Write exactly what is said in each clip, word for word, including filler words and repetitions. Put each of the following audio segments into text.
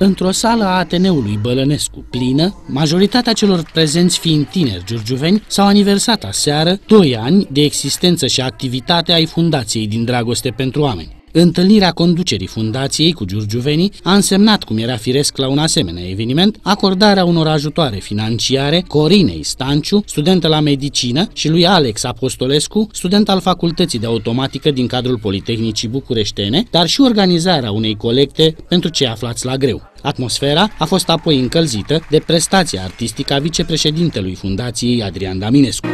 Într-o sală a Ateneului Bălănescu plină, majoritatea celor prezenți fiind tineri giurgiuveni, s-au aniversat aseară doi ani de existență și activitate ai Fundației Din dragoste pentru oameni. Întâlnirea conducerii fundației cu giurgiuvenii a însemnat, cum era firesc la un asemenea eveniment, acordarea unor ajutoare financiare Corinei Stanciu, studentă la medicină, și lui Alex Apostolescu, student al Facultății de Automatică din cadrul Politehnicii Bucureștene, dar și organizarea unei colecte pentru cei aflați la greu. Atmosfera a fost apoi încălzită de prestația artistică a vicepreședintelui fundației Adrian Daminescu.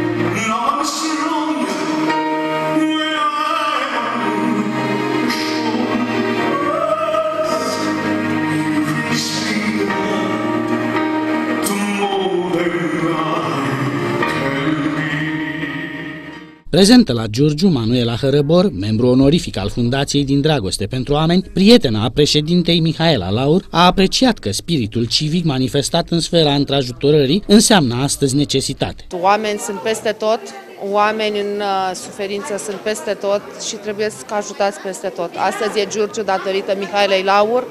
Prezentă la Giurgiu, Manuela Hărăbor, membru onorific al Fundației Din dragoste pentru oameni, prietena a președintei Mihaela Laur, a apreciat că spiritul civic manifestat în sfera întrajutorării înseamnă astăzi necesitate. Oameni sunt peste tot, oameni în suferință sunt peste tot și trebuie să ajutați peste tot. Astăzi e Giurgiu datorită Mihaelei Laur,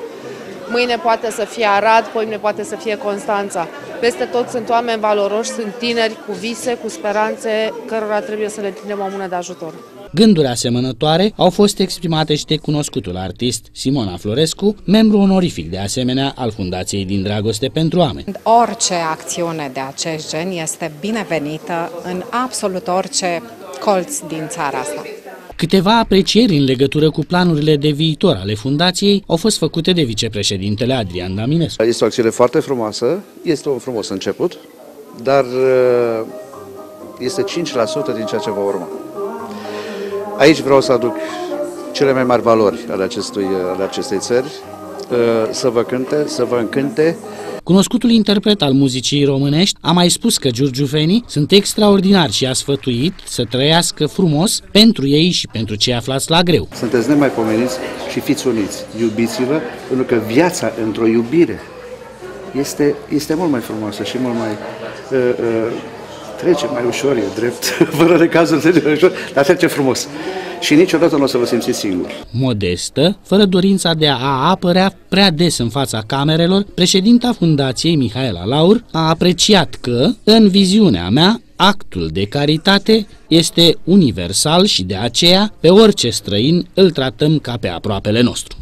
mâine poate să fie Arad, poimâine poate să fie Constanța. Peste tot sunt oameni valoroși, sunt tineri cu vise, cu speranțe, cărora trebuie să le tindem o mână de ajutor. Gânduri asemănătoare au fost exprimate și de cunoscutul artist Simona Florescu, membru onorific de asemenea al Fundației Din dragoste pentru oameni. Orice acțiune de acest gen este binevenită în absolut orice colț din țara asta. Câteva aprecieri în legătură cu planurile de viitor ale fundației au fost făcute de vicepreședintele Adrian Daminescu. Este o acțiune foarte frumoasă, este un frumos început, dar este cinci la sută din ceea ce va urma. Aici vreau să aduc cele mai mari valori ale, acestui, ale acestei țări, să vă cânte, să vă încânte. Cunoscutul interpret al muzicii românești a mai spus că giurgiuvenii sunt extraordinari și a sfătuit să trăiască frumos pentru ei și pentru cei aflați la greu. Sunteți nemaipomeniți și fiți uniți, iubiți-vă, pentru că viața într-o iubire este, este mult mai frumoasă și mult mai... Uh, uh, trece mai ușor, e drept, fără de cazul trece mai ușor, dar trece frumos. Și niciodată nu o să vă simțiți singuri. Modestă, fără dorința de a apărea prea des în fața camerelor, președinta Fundației Mihaela Laur a apreciat că, în viziunea mea, actul de caritate este universal și de aceea pe orice străin îl tratăm ca pe aproapele nostru.